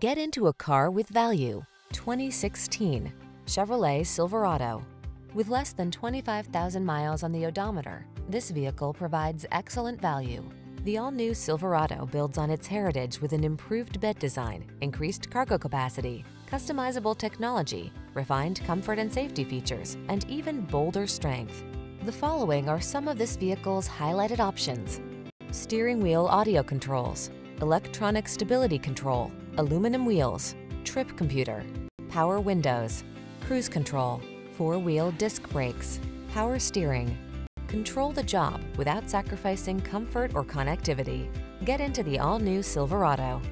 Get into a car with value. 2016 Chevrolet Silverado. With less than 25,000 miles on the odometer, this vehicle provides excellent value. The all-new Silverado builds on its heritage with an improved bed design, increased cargo capacity, customizable technology, refined comfort and safety features, and even bolder strength. The following are some of this vehicle's highlighted options: steering wheel audio controls, electronic stability control, aluminum wheels, trip computer, power windows, cruise control, four-wheel disc brakes, power steering. Control the job without sacrificing comfort or connectivity. Get into the all-new Silverado.